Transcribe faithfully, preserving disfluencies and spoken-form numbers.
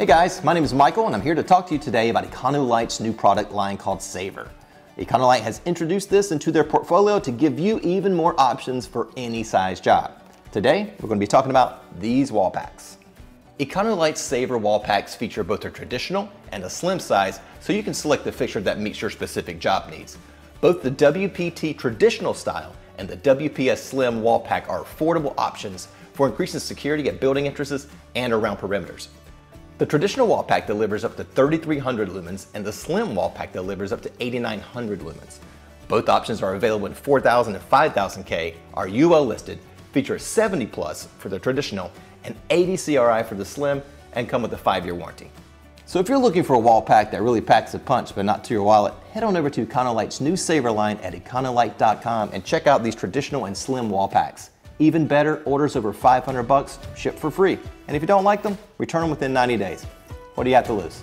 Hey guys, my name is Michael and I'm here to talk to you today about e-conolite's new product line called Savr. e-conolite has introduced this into their portfolio to give you even more options for any size job. Today, we're going to be talking about these wall packs. e-conolite's Savr wall packs feature both a traditional and a slim size, so you can select the fixture that meets your specific job needs. Both the W P T traditional style and the W P S slim wall pack are affordable options for increasing security at building entrances and around perimeters. The traditional wall pack delivers up to thirty-three hundred lumens and the slim wall pack delivers up to eighty-nine hundred lumens. Both options are available in four thousand and five thousand K, are U L listed, feature seventy plus for the traditional and eighty C R I for the slim, and come with a five year warranty. So if you're looking for a wall pack that really packs a punch but not to your wallet, head on over to e-conolite's new Savr line at e-conolite dot com and check out these traditional and slim wall packs. Even better, orders over five hundred bucks ship for free. And if you don't like them, return them within ninety days. What do you have to lose?